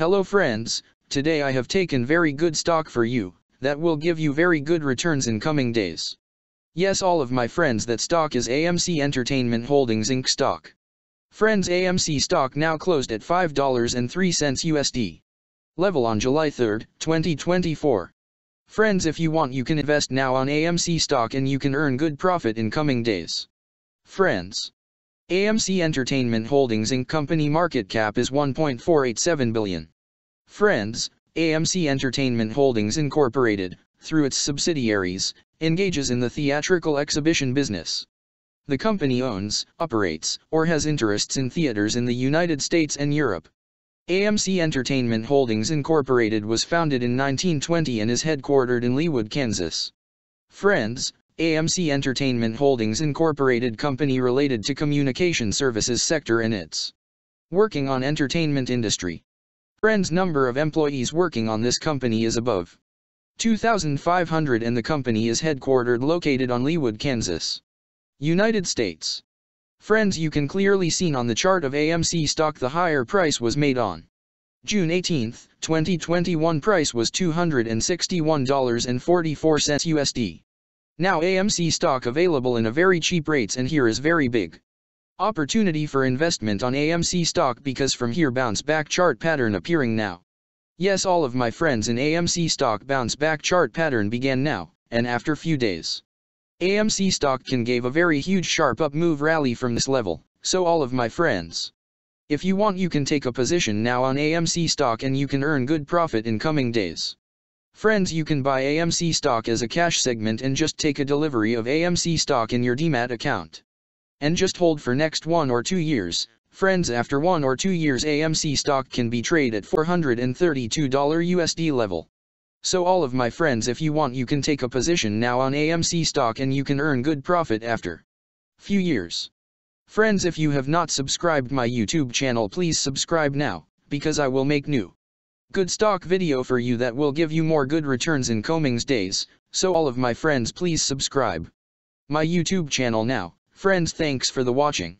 Hello friends, today I have taken very good stock for you, that will give you very good returns in coming days. Yes, all of my friends, that stock is AMC Entertainment Holdings Inc. stock. Friends, AMC stock now closed at $5.03 USD. Level on July 3, 2024. Friends, if you want you can invest now on AMC stock and you can earn good profit in coming days. Friends, AMC Entertainment Holdings Inc. company market cap is $1.487 billion. Friends, AMC Entertainment Holdings Incorporated, through its subsidiaries, engages in the theatrical exhibition business. The company owns, operates, or has interests in theaters in the United States and Europe. AMC Entertainment Holdings Incorporated was founded in 1920 and is headquartered in Leawood, Kansas. Friends, AMC Entertainment Holdings Incorporated company related to communication services sector and its working on entertainment industry. Friends, number of employees working on this company is above 2,500 and the company is headquartered located on Leawood, Kansas, United States. Friends, you can clearly seen on the chart of AMC stock the higher price was made on June 18, 2021 price was $261.44 USD. Now AMC stock available in a very cheap rates and here is very big opportunity for investment on AMC stock because from here bounce back chart pattern appearing now. Yes, all of my friends, in AMC stock bounce back chart pattern began now, and after few days AMC stock can give a very huge sharp up move rally from this level. So all of my friends, if you want you can take a position now on AMC stock and you can earn good profit in coming days. Friends, you can buy AMC stock as a cash segment and just take a delivery of AMC stock in your DMAT account. And just hold for next 1 or 2 years. Friends, after 1 or 2 years AMC stock can be traded at $432 USD level. So all of my friends, if you want you can take a position now on AMC stock and you can earn good profit after few years. Friends, if you have not subscribed my YouTube channel, please subscribe now, because I will make new good stock video for you that will give you more good returns in coming days. So all of my friends, please subscribe my YouTube channel now. Friends, thanks for the watching.